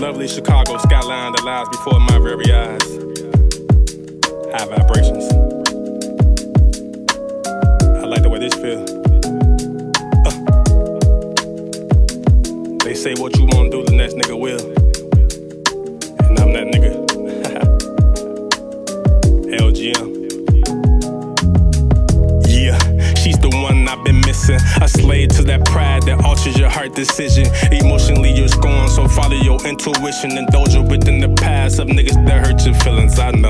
Lovely Chicago skyline that lies before my very eyes. High vibrations. I like the way this feels. They say what you wanna do, the next nigga will. And I'm that nigga. LGM. A slave to that pride that alters your heart decision. Emotionally you're scorned, so follow your intuition. Indulge you within the past of niggas that hurt your feelings, I know.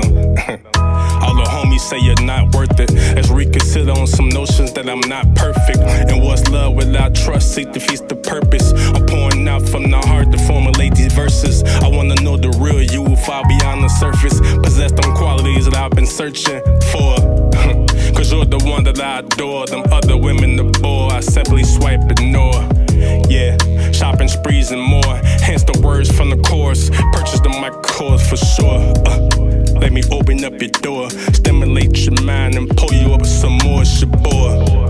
All the homies say you're not worth it. Let's reconsider on some notions that I'm not perfect. And what's love without trust? Seek defeats the purpose. I'm pouring out from the heart to formulate these verses. I wanna know the real you will fall beyond the surface. Possess them qualities that I've been searching for. Cause you're the one that I adore. Them other women abhor, I simply swipe ignore. Yeah, shopping sprees and more. Hence the words from the chorus. Purchase the micros for sure. Let me open up your door, stimulate your mind and pull you up some more. Shabor.